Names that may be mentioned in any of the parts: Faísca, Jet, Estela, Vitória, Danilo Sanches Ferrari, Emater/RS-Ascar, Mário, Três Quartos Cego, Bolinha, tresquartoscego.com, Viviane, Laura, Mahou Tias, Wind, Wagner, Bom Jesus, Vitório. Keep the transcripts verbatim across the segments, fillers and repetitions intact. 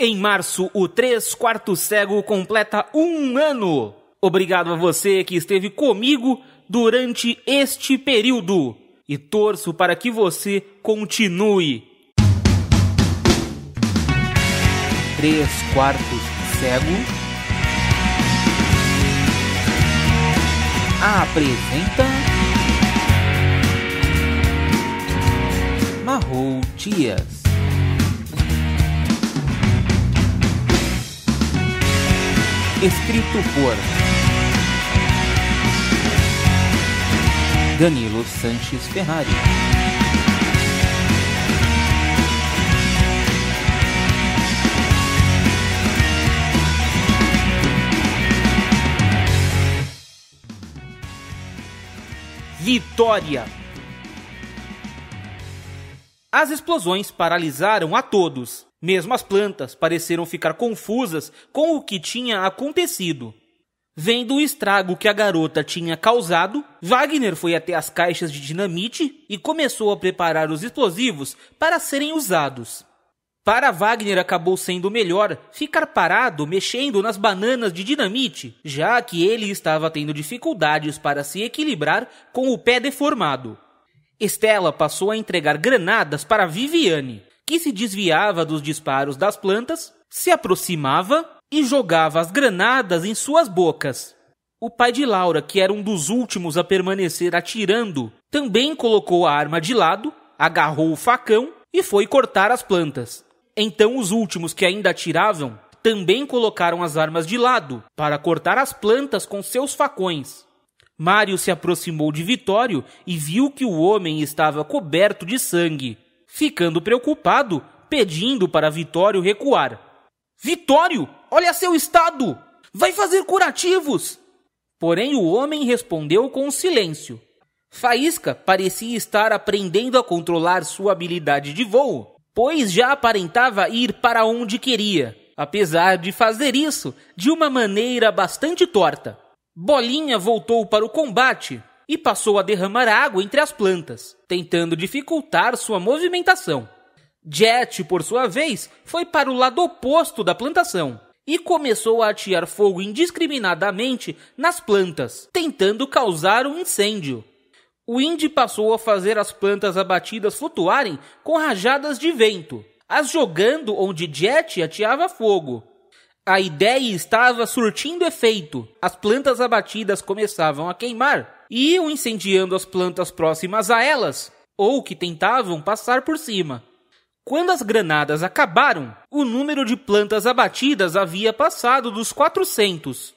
Em março, o Três Quartos Cego completa um ano. Obrigado a você que esteve comigo durante este período. E torço para que você continue. Três Quartos Cego apresenta Mahou Tias. Escrito por Danilo Sanches Ferrari. Vitória. As explosões paralisaram a todos. Mesmo as plantas pareceram ficar confusas com o que tinha acontecido. Vendo o estrago que a garota tinha causado, Wagner foi até as caixas de dinamite e começou a preparar os explosivos para serem usados. Para Wagner acabou sendo melhor ficar parado mexendo nas bananas de dinamite, já que ele estava tendo dificuldades para se equilibrar com o pé deformado. Estela passou a entregar granadas para Viviane, que se desviava dos disparos das plantas, se aproximava e jogava as granadas em suas bocas. O pai de Laura, que era um dos últimos a permanecer atirando, também colocou a arma de lado, agarrou o facão e foi cortar as plantas. Então os últimos que ainda atiravam também colocaram as armas de lado para cortar as plantas com seus facões. Mário se aproximou de Vitório e viu que o homem estava coberto de sangue. Ficando preocupado, pedindo para Vitório recuar. Vitório, olha seu estado! Vai fazer curativos! Porém o homem respondeu com silêncio. Faísca parecia estar aprendendo a controlar sua habilidade de voo, pois já aparentava ir para onde queria, apesar de fazer isso de uma maneira bastante torta. Bolinha voltou para o combate e passou a derramar água entre as plantas, tentando dificultar sua movimentação. Jet, por sua vez, foi para o lado oposto da plantação e começou a atear fogo indiscriminadamente nas plantas, tentando causar um incêndio. Wind passou a fazer as plantas abatidas flutuarem com rajadas de vento, as jogando onde Jet ateava fogo. A ideia estava surtindo efeito. As plantas abatidas começavam a queimar e iam incendiando as plantas próximas a elas, ou que tentavam passar por cima. Quando as granadas acabaram, o número de plantas abatidas havia passado dos quatrocentos.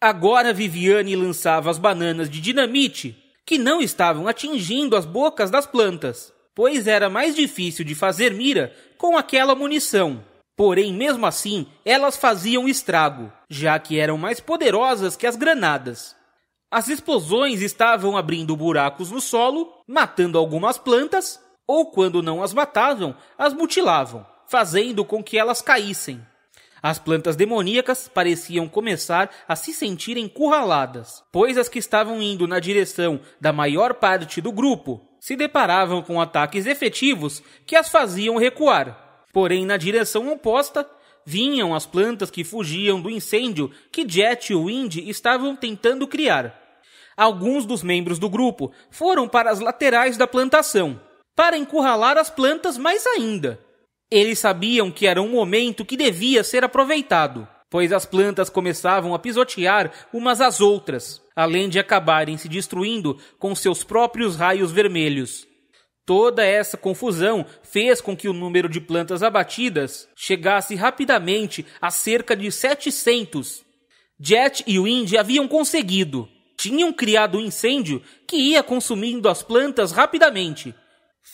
Agora Viviane lançava as bananas de dinamite, que não estavam atingindo as bocas das plantas, pois era mais difícil de fazer mira com aquela munição. Porém, mesmo assim, elas faziam estrago, já que eram mais poderosas que as granadas. As explosões estavam abrindo buracos no solo, matando algumas plantas, ou quando não as matavam, as mutilavam, fazendo com que elas caíssem. As plantas demoníacas pareciam começar a se sentir encurraladas, pois as que estavam indo na direção da maior parte do grupo se deparavam com ataques efetivos que as faziam recuar. Porém, na direção oposta, vinham as plantas que fugiam do incêndio que Jet e Wind estavam tentando criar. Alguns dos membros do grupo foram para as laterais da plantação, para encurralar as plantas mais ainda. Eles sabiam que era um momento que devia ser aproveitado, pois as plantas começavam a pisotear umas às outras, além de acabarem se destruindo com seus próprios raios vermelhos. Toda essa confusão fez com que o número de plantas abatidas chegasse rapidamente a cerca de setecentos. Jet e Wind haviam conseguido. Tinham criado um incêndio que ia consumindo as plantas rapidamente.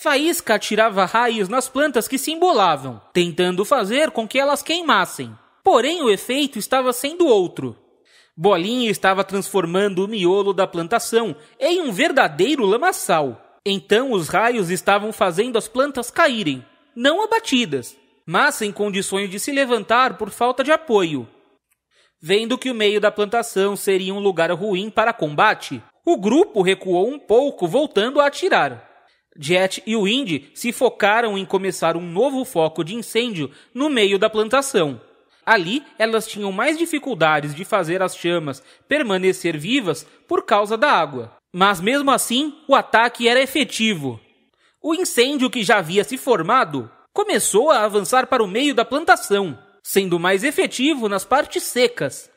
Faísca atirava raios nas plantas que se embolavam, tentando fazer com que elas queimassem. Porém, o efeito estava sendo outro. Bolinha estava transformando o miolo da plantação em um verdadeiro lamaçal. Então os raios estavam fazendo as plantas caírem, não abatidas, mas sem condições de se levantar por falta de apoio. Vendo que o meio da plantação seria um lugar ruim para combate, o grupo recuou um pouco, voltando a atirar. Jet e Wind se focaram em começar um novo foco de incêndio no meio da plantação. Ali, elas tinham mais dificuldades de fazer as chamas permanecer vivas por causa da água. Mas mesmo assim, o ataque era efetivo. O incêndio que já havia se formado começou a avançar para o meio da plantação, sendo mais efetivo nas partes secas.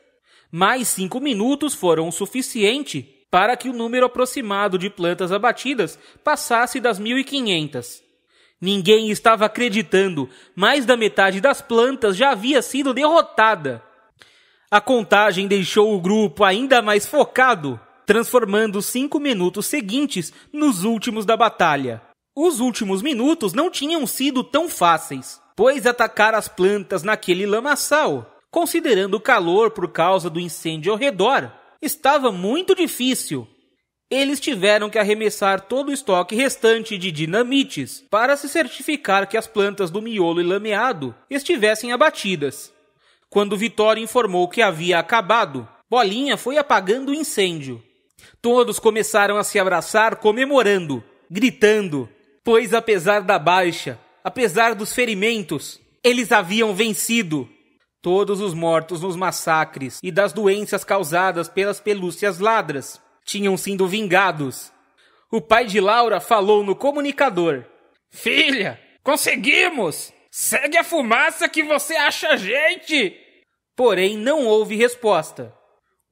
Mais cinco minutos foram o suficiente para que o número aproximado de plantas abatidas passasse das mil e quinhentas. Ninguém estava acreditando, mais da metade das plantas já havia sido derrotada. A contagem deixou o grupo ainda mais focado, transformando os cinco minutos seguintes nos últimos da batalha. Os últimos minutos não tinham sido tão fáceis, pois atacar as plantas naquele lamaçal, considerando o calor por causa do incêndio ao redor, estava muito difícil. Eles tiveram que arremessar todo o estoque restante de dinamites para se certificar que as plantas do miolo e lameado estivessem abatidas. Quando Vitória informou que havia acabado, Bolinha foi apagando o incêndio. Todos começaram a se abraçar comemorando, gritando, pois apesar da baixa, apesar dos ferimentos, eles haviam vencido. Todos os mortos nos massacres e das doenças causadas pelas pelúcias ladras tinham sido vingados. O pai de Laura falou no comunicador: "Filha, conseguimos! Segue a fumaça que você acha a gente!" Porém, não houve resposta.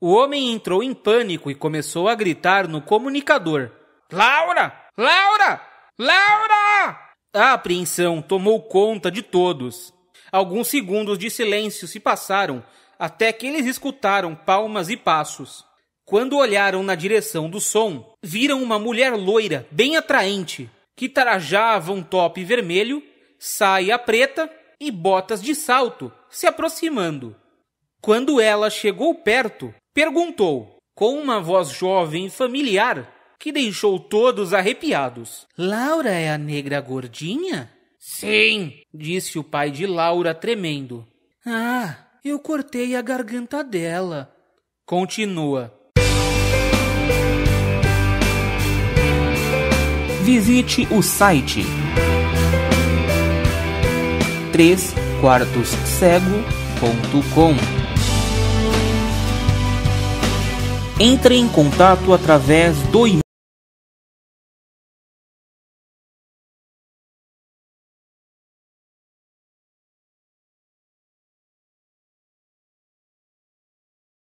O homem entrou em pânico e começou a gritar no comunicador: "Laura! Laura! Laura!" A apreensão tomou conta de todos. Alguns segundos de silêncio se passaram até que eles escutaram palmas e passos. Quando olharam na direção do som, viram uma mulher loira, bem atraente, que trajava um top vermelho, saia preta e botas de salto, se aproximando. Quando ela chegou perto, perguntou, com uma voz jovem e familiar, que deixou todos arrepiados: "Laura é a negra gordinha?" "Sim", disse o pai de Laura tremendo. "Ah, eu cortei a garganta dela", continua. Visite o site três quartos cego ponto com. Entre em contato através do e-mail